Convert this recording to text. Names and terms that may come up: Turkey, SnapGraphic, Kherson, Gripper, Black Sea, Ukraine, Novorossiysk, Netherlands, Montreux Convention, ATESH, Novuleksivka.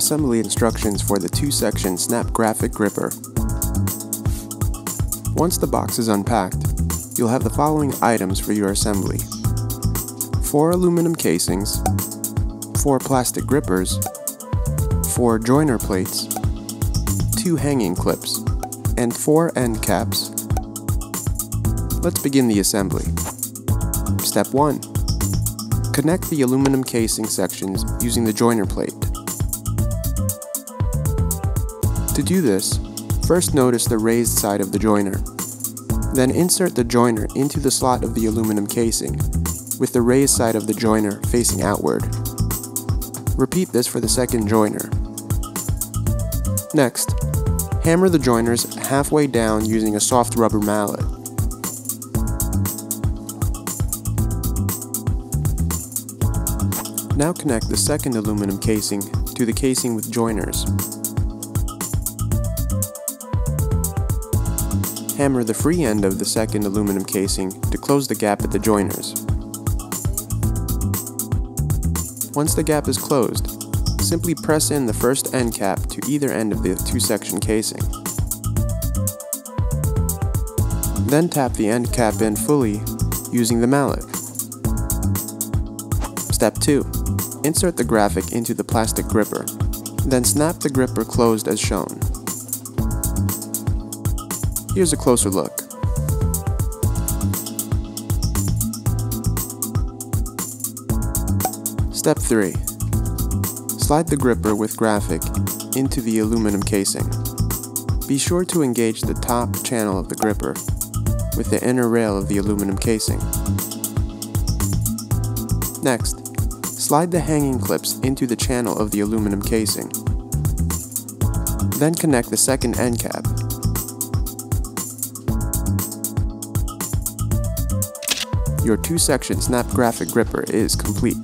assembly instructions for the two-section SnapGraphic gripper. Once the box is unpacked, you'll have the following items for your assembly: 4 aluminum casings, 4 plastic grippers, 4 joiner plates, 2 hanging clips, and 4 end caps. Let's begin the assembly. Step 1. Connect the aluminum casing sections using the joiner plate. To do this, first notice the raised side of the joiner. Then insert the joiner into the slot of the aluminum casing, with the raised side of the joiner facing outward. Repeat this for the second joiner. Next, hammer the joiners halfway down using a soft rubber mallet. Now connect the second aluminum casing to the casing with joiners. Hammer the free end of the second aluminum casing to close the gap at the joiners. Once the gap is closed, simply press in the first end cap to either end of the two-section casing. Then tap the end cap in fully using the mallet. Step 2. Insert the graphic into the plastic gripper, then snap the gripper closed as shown. Here's a closer look. Step 3. Slide the gripper with graphic into the aluminum casing. Be sure to engage the top channel of the gripper with the inner rail of the aluminum casing. Next, slide the hanging clips into the channel of the aluminum casing. Then connect the second end cap. Your two-section SnapGraphic gripper is complete.